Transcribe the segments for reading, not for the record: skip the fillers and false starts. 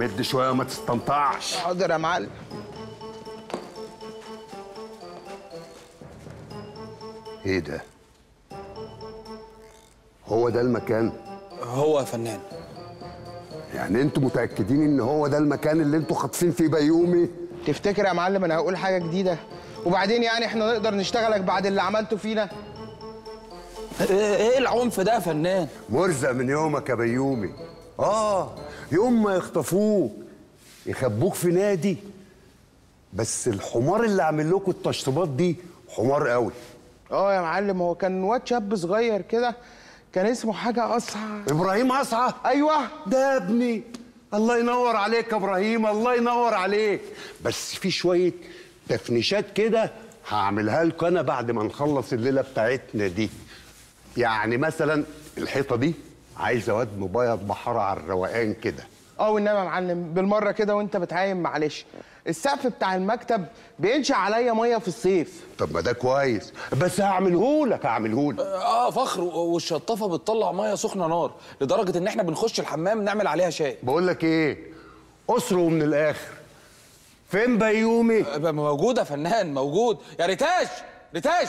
مد شويه وما تستنطعش. حاضر يا معلم. ايه ده؟ هو ده المكان؟ هو يا فنان. يعني انتوا متاكدين ان هو ده المكان اللي انتوا خاطفين فيه بيومي؟ تفتكر يا معلم انا هقول حاجه جديده؟ وبعدين يعني احنا نقدر نشتغلك بعد اللي عملته فينا؟ ايه العنف ده يا فنان؟ مرزق من يومك يا بيومي. يوم ما يخطفوك يخبوك في نادي، بس الحمار اللي عامل لكم التشطيبات دي حمار قوي. يا معلم، هو كان واد شاب صغير كده، كان اسمه حاجه أسعى. ابراهيم أسعى؟ ايوه ده ابني. الله ينور عليك يا ابراهيم، الله ينور عليك. بس في شويه تفنيشات كده هعملها لكم انا بعد ما نخلص الليله بتاعتنا دي. يعني مثلا الحيطه دي عايزه واد مبيض بحاره على الروقان كده. والنبي يا معلم بالمره كده وانت بتعاين، معلش السقف بتاع المكتب بينشأ عليا ميه في الصيف. طب ما ده كويس، بس هعملهولك هعملهولك. فخر، والشطافه بتطلع ميه سخنه نار، لدرجه ان احنا بنخش الحمام نعمل عليها شاي. بقول لك ايه، اسره من الاخر. فين بيومي؟ موجوده يا فنان، موجود. يا ريتاش، ريتاش.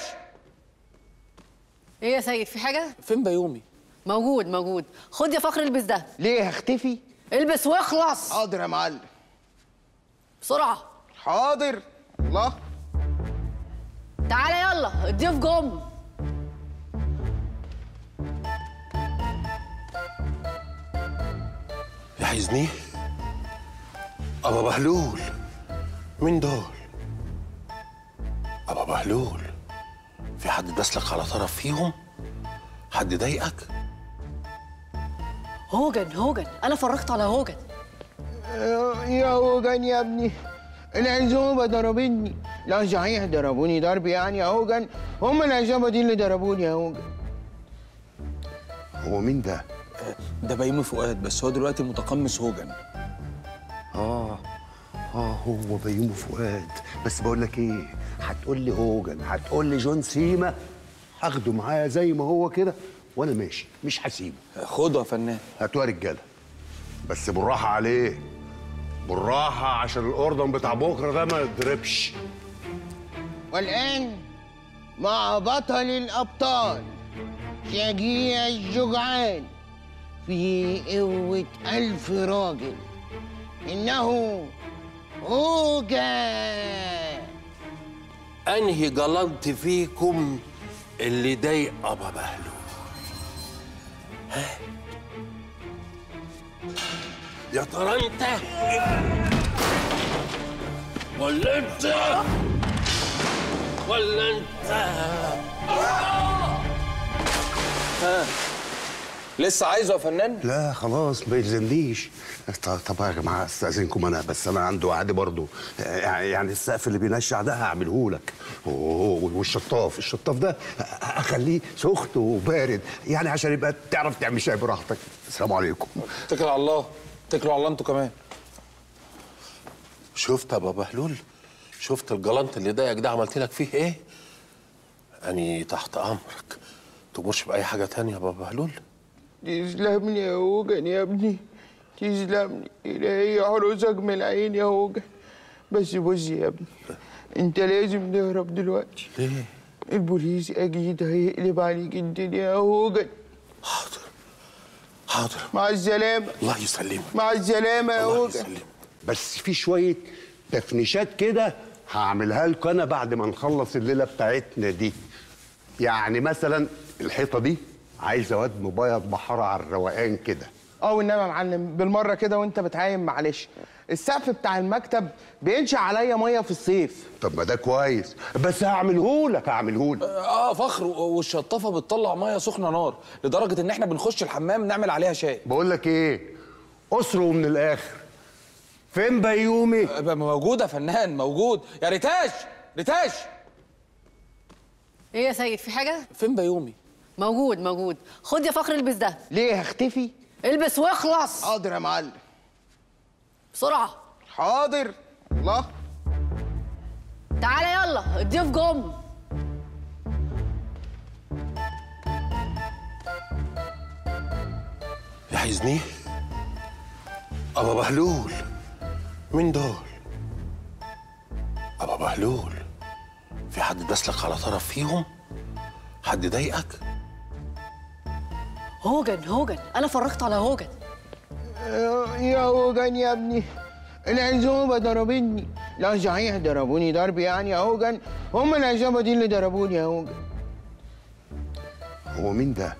ايه يا سيد، في حاجه؟ فين بيومي؟ موجود موجود. خد يا فخر البس ده. ليه هختفي؟ البس واخلص. حاضر يا معلم، بسرعه. حاضر. الله، تعالى يلا الضيف جم. يحيزني ابا بهلول. مين دول؟ ابا بهلول، في حد داسلك على طرف فيهم؟ حد ضايقك؟ هوجن هوجن، انا فرجت على هوجن. يا هوجن يا ابني، العزوبه ضربتني. لا صحيح، ضربوني ضرب يعني يا هوجن. هم العزوبه دي اللي ضربوني يا هوجن. هو مين ده؟ ده بيومى فؤاد، بس هو دلوقتي متقمص هوجن. هو بيومى فؤاد. بس بقول لك ايه، هتقول لي هوجن، هتقول لي جون سيما، هاخده معايا زي ما هو كده وانا ماشي، مش هسيبه. خده يا فنان. هاتوها رجاله، بس بالراحه عليه، بالراحه عشان الاردن بتاع بكره ده ما يتضربش. والان مع بطل الابطال شجيع الجوجعان في قوه 1000 راجل، انه هوجن. انهي جلنت فيكم اللي ضايق ابا بهلول؟ يا ترى انت ولا انت ولا انت؟ لسه عايزه يا فنان؟ لا خلاص ما يلزمنيش. طب يا جماعه استاذنكم، انا بس انا عندي وعد برضه. يعني السقف اللي بينشع ده هعملهولك، والشطاف، الشطاف ده اخليه سخن وبارد، يعني عشان يبقى تعرف تعمل شاي براحتك. السلام عليكم. اتكل على الله، اتكلوا على الله انتوا كمان. شفت يا بابا هلول، شفت الجلنت اللي ضايقك ده عملت لك فيه ايه؟ اني تحت امرك، تمرش باي حاجه ثانيه يا بابا هلول. تسلمني يا هوجن يا ابني، تسلمني. إلهي حروسك من العين يا هوجن. بس بص يا ابني، انت لازم تهرب دلوقتي. ليه؟ البوليس اكيد هيقلب عليك الدنيا يا هوجن. حاضر حاضر، مع السلامة. الله يسلمك. مع السلامة يا هوجن. الله يسلمك. بس في شوية تفنيشات كده هعملها لكم أنا بعد ما نخلص الليلة بتاعتنا دي. يعني مثلا الحيطة دي عايزه واد مبيض بحاره على الروقان كده. والنبي يا معلم بالمره كده وانت بتعاين، معلش السقف بتاع المكتب بينشأ عليا ميه في الصيف. طب ما ده كويس، بس هعملهولك هعملهولك. فخر، والشطافه بتطلع ميه سخنه نار، لدرجه ان احنا بنخش الحمام نعمل عليها شاي. بقول لك ايه، اسره من الاخر. فين بيومي؟ موجوده يا فنان، موجود. يا ريتاش، ريتاش. ايه يا سيد، في حاجه؟ فين بيومي؟ موجود موجود. خد يا فخر البس ده. ليه هختفي؟ البس واخلص. حاضر يا معلم، بسرعه. حاضر. الله، تعالى يلا الضيف جم. يحيزني أبا بهلول. مين دول؟ أبا بهلول، في حد داسلك على طرف فيهم؟ حد ضايقك؟ هوجن، أنا فرجت على هوجن. يا هوجن يا ابني، العزوبة ضربتني. لا صحيح ضربوني ضرب يعني يا هوجن، هم العزوبة دي اللي ضربوني يا هوجن. هو مين ده؟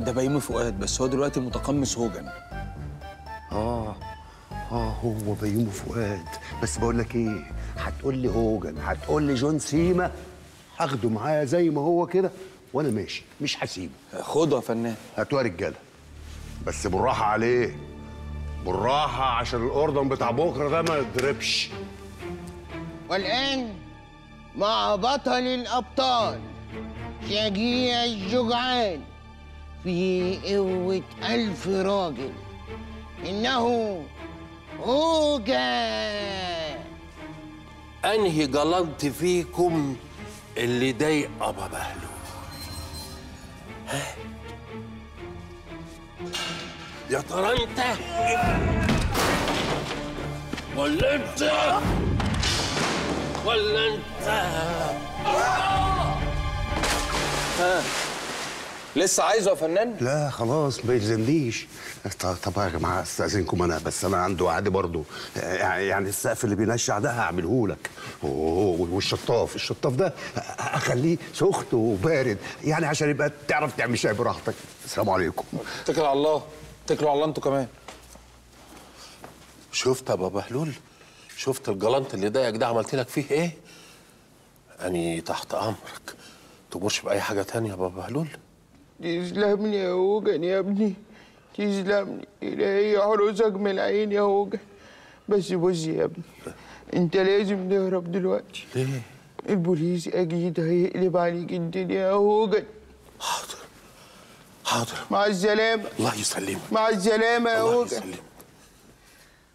ده بيومى فؤاد، بس هو دلوقتي متقمص هوجن. هو بيومى فؤاد، بس بقول لك ايه، هتقول لي هوجن، هتقول لي جون سيما، هاخده معايا زي ما هو كده وانا ماشي، مش هسيبه. خده يا فنان. هاتوها رجاله، بس بالراحه عليه، بالراحه عشان الاردن بتاع بكره ده ما يتضربش. والان مع بطل الابطال شجيع الجوجعان في قوه 1000 راجل، انه هوجن. انهي جلطت فيكم اللي ضايق أبا بهلول؟ ها؟ يا ترى أنت ولا أنت ولا أنت؟ ها؟ لسه عايزه يا فنان؟ لا خلاص ما يلزمنيش. طب يا جماعه استاذنكم، انا بس انا عندي وعد برضه، يعني السقف اللي بينشع ده هعمله لك، والشطاف ده اخليه سخن وبارد، يعني عشان يبقى تعرف تعمل شاي براحتك. السلام عليكم. اتكلوا على الله، اتكلوا على الله انتوا كمان. شفت يا بابا هلول؟ شفت الجلنط اللي ضايقك ده عملت لك فيه ايه؟ اني تحت امرك، تمرش باي حاجه ثانيه يا بابا هلول. تسلمني يا هوجن يا ابني، تسلمني. إلهي حروسك من العين يا هوجن. بس بص يا ابني، أنت لازم تهرب دلوقتي. ليه؟ البوليس أكيد هيقلب عليك الدنيا يا هوجن. حاضر حاضر، مع السلامة. الله يسلمك. مع السلامة يا هوجن. الله يسلمك.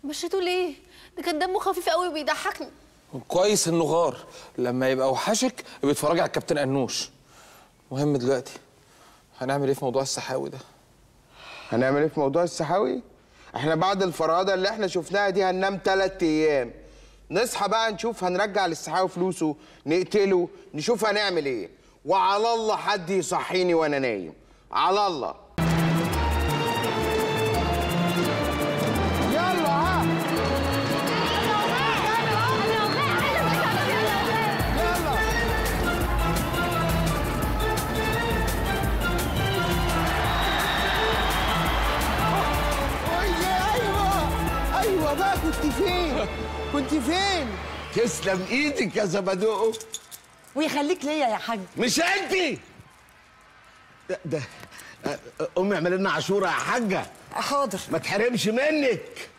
مشيتوا ليه؟ ده كان دمه خفيف قوي وبيضحكني. كويس إنه غار، لما يبقى وحشك بيتفرجي على الكابتن أنوش. مهم دلوقتي هنعمل ايه في موضوع السحاوي ده؟ هنعمل ايه في موضوع السحاوي؟ احنا بعد الفرادة اللي احنا شفناها دي هننام 3 ايام، نصحى بقى نشوف هنرجع للسحاوي فلوسه، نقتله، نشوف هنعمل ايه، وعلى الله حد يصحيني وانا نايم، على الله. كنت فين؟ تسلم ايدك يا زبدوقه. ويخليك ليا يا حاج. مش انت ده امي اعمل لنا عاشوره يا حاجه. حاضر، ما تحرمش منك.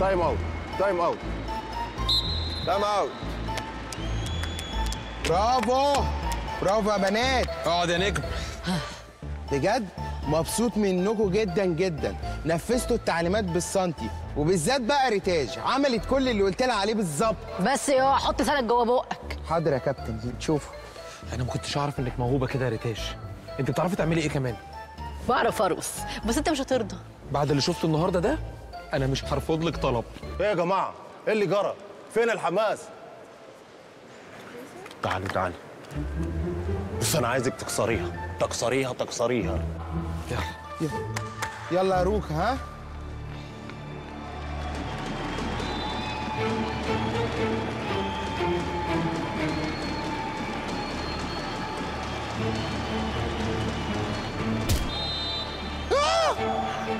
تايم اوت. برافو يا بنات. اقعد يا نجم. بجد مبسوط منكم جدا جدا، نفذتوا التعليمات بالسنتي، وبالذات بقى ريتاج عملت كل اللي قلت لها عليه بالظبط. بس اوعى حط سنك جوه بقك. حاضر يا كابتن، تشوفه. انا ما كنتش اعرف انك موهوبه كده يا ريتاج. انت بتعرفي تعملي ايه كمان؟ بعرف ارقص، بس انت مش هترضى. بعد اللي شفته النهارده ده انا مش هرفض لك طلب. ايه يا جماعه؟ ايه اللي جرى؟ فين الحماس؟ تعالوا. بس انا عايزك تكسريها. يلا يا روكا. ها؟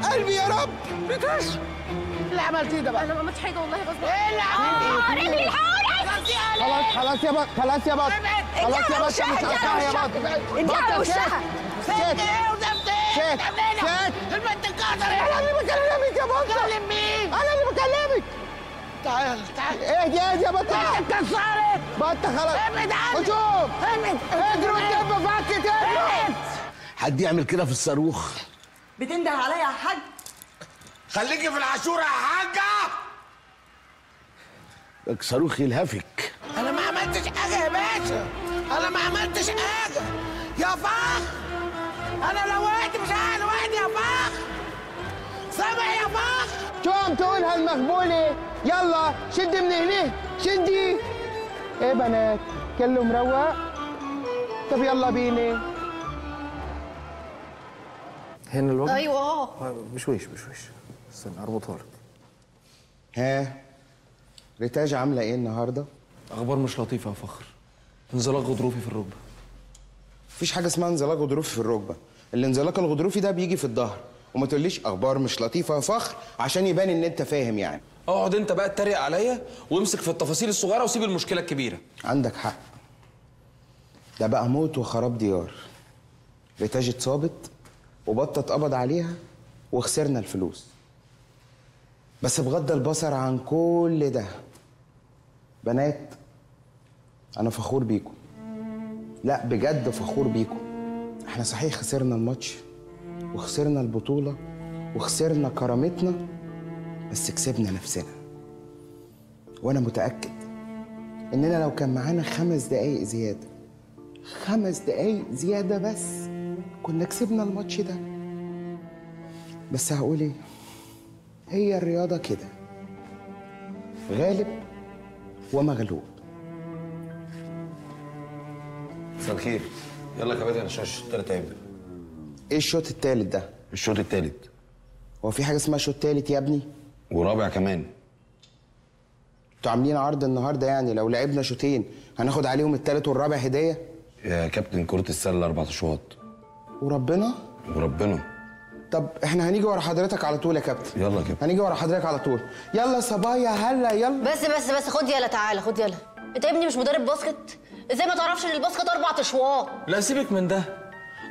قلبي يا رب. ريتاج اللي عملتيه ده بقى؟ انا ما عملتش حاجه والله، غصب. ايه اللي عملتيه؟ رجلي الحوار. خلاص يا بطل. خلاص يا بطل، مش هقطعها يا بطل. انت على وشها. فين ايه وده فين؟ لما انت تكسر انا اللي بكلمك يا بطل. بتكلم مين؟ انا اللي بكلمك. تعال. اهدي يا بطل. انت اتكسرت. بطل خلاص. ابعد عني. هجوم. اجري واتدب فكك كده. حد يعمل كده في الصاروخ. بتنده عليا يا حاج. خليكي في العاشوره يا حاجه. الصاروخ يلهفك. انا ما عملتش حاجه يا باشا، انا ما عملتش حاجه يا فخر. انا لو وقعت مش هقع لوحدي يا فخر. سامع تقوم تقول هالمخبوله يلا شدي من هنا شدي. ايه بنات كله مروق؟ طب يلا بينا. هنا الوضع؟ ايوه اه بشويش استنى اربطها لك. ها ريتاج عامله ايه النهارده؟ اخبار مش لطيفه يا فخر. انزلاق غضروفي في الركبه. مفيش حاجه اسمها انزلاق غضروفي في الركبه، الانزلاق الغضروفي ده بيجي في الظهر. وما تقوليش اخبار مش لطيفه يا فخر عشان يبان ان انت فاهم. يعني اقعد انت بقى اتريق عليا وامسك في التفاصيل الصغيره وسيب المشكله الكبيره. عندك حق، ده بقى موت وخراب ديار. ريتاج اتصابت وبطه اتقبض عليها وخسرنا الفلوس. بس بغض البصر عن كل ده بنات، انا فخور بيكم. لا بجد فخور بيكم. احنا صحيح خسرنا الماتش وخسرنا البطوله وخسرنا كرامتنا، بس كسبنا نفسنا. وانا متاكد اننا لو كان معانا 5 دقايق زياده، 5 دقايق زياده بس، كنا كسبنا الماتش ده. بس هقول ايه، هي الرياضه كده، غالب ومغلوب. مساء الخير. يلا يا كباتن عشان الشوط التالت هيبدا. ايه الشوط التالت ده؟ الشوط التالت. هو في حاجه اسمها شوط تالت يا ابني؟ ورابع كمان. انتوا عاملين عرض النهارده، يعني لو لعبنا شوطين هناخد عليهم التالت والرابع هديه؟ يا كابتن كرة السلة 4 اشواط. وربنا. طب احنا هنيجي ورا حضرتك على طول يا كابتن. يلا يا كابتن هنيجي ورا حضرتك على طول. يلا صبايا هلا يلا. بس خد يلا، تعالى خد يلا. انت يا ابني مش مدرب باسكت؟ ازاي ما تعرفش ان الباسكت 4 اشواط؟ لا سيبك من ده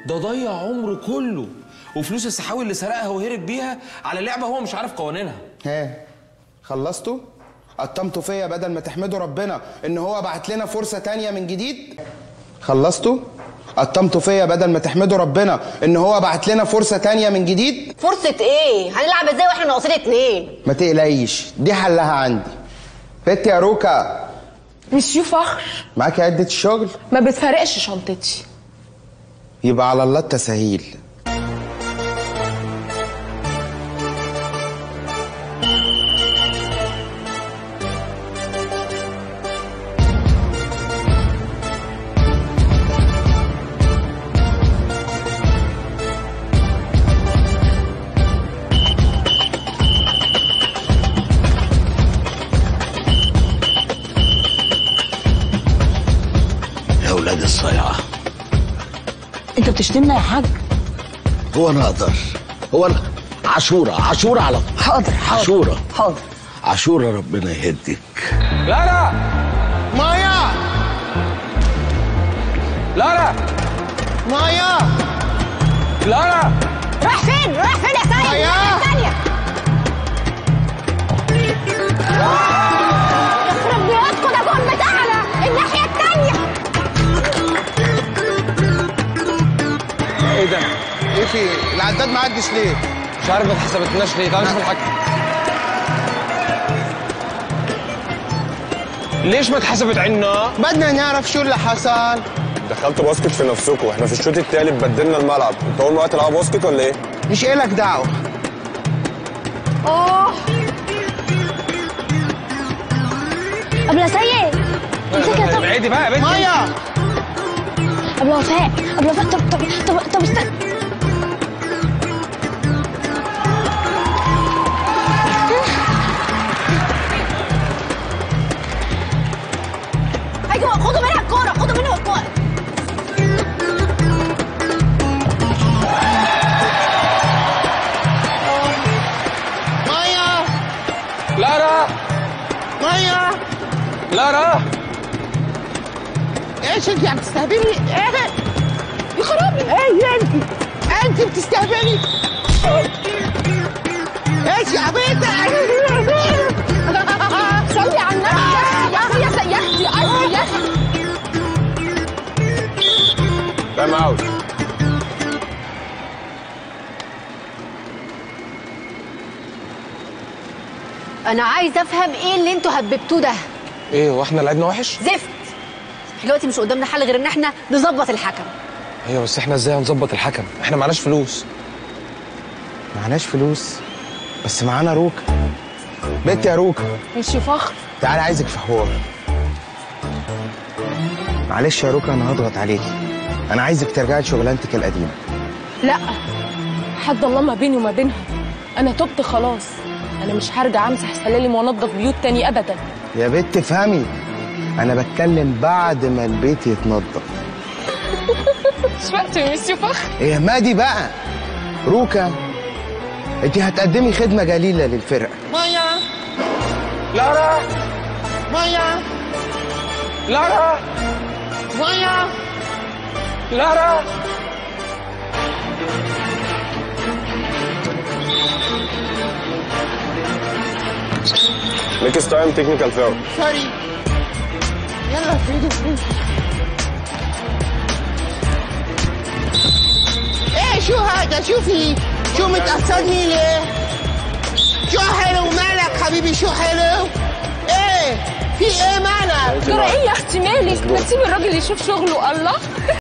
ضيع عمره كله وفلوس السحاوي اللي سرقها وهرب بيها على لعبه هو مش عارف قوانينها. ها خلصتوا؟ قطمتوا فيا بدل ما تحمدوا ربنا ان هو بعت لنا فرصه تانية من جديد؟ خلصتوا؟ قطمتوا فيا بدل ما تحمدوا ربنا ان هو بعت لنا فرصه تانية من جديد؟ فرصه ايه؟ هنلعب ازاي واحنا ناقصين 2؟ ما تقلقيش دي حلها عندي. بت يا روكا. مش يا فخر معاكي عدة الشغل؟ ما بتفرقش شنطتي. يبقى على الله التسهيل. يا ولاد الصيعة انت بتشتمنا يا حاج؟ هو انا اقدر؟ هو انا عاشوره على حاضر عاشوره ربنا يهديك. لارا مايا لارا رايح فين يا سيد؟ مايا الثانيه يخرب بيوتكم، ده جون بتاعنا الناحيه الثانيه. ايه ده؟ ايه في العداد ما عدش ليه؟ مش عارف ما اتحسبتلناش ليه. تعالى نشوف الحكم ليش ما اتحسبت عنا؟ بدنا نعرف شو اللي حصل. دخلتوا باسكت في نفسكم، احنا في الشوط التالت بدلنا الملعب. انت اول ما تلعبوا باسكت ولا ايه؟ مش الك دعوه. طب يا سيد امسك يا طب. عادي بقى يا بنت مايا. أبو وفاء طب استنى. أيوه خدوا منها الكورة، مايا لارا ايش انت عم تستهبلي؟ ايه يا خرابي؟ ايه انت بتستهبلي؟ ايش يا عبيطه؟ صلي على النبي يا اخي يا اختي تايم اوت. انا عايزه افهم ايه اللي انتوا هببتوه ده؟ ايه واحنا لعبنا وحش؟ زفت. دلوقتي مش قدامنا حل غير ان احنا نظبط الحكم. ايوه بس احنا ازاي هنظبط الحكم؟ احنا معناش فلوس. بس معانا روكا. بنت يا روكا. مش فخر. تعالي عايزك في حوار. معلش يا روكا انا هضغط عليكي. انا عايزك ترجعي لشغلانتك القديمه. لا. حد الله ما بيني وما بينها. انا تبت خلاص. انا مش هرجع امسح سلالم وانضف بيوت تاني ابدا. يا بنت افهمي. انا بتكلم بعد ما البيت يتنضف. مش وقت يا فخر. ايه مادي بقى. روكا انت هتقدمي خدمه جليله للفرقه. مايا لارا مايا لارا مايا لارا. Next time technical foul. Sorry. يلا فيدو. ايه شو هذا؟ شوفي شو متأثرني ليه؟ شو حلو مالك حبيبي؟ شو حلو؟ ايه في ايه مالك؟ جرى ايه يا اختي مالك؟ ما تسيب الراجل يشوف شغله. الله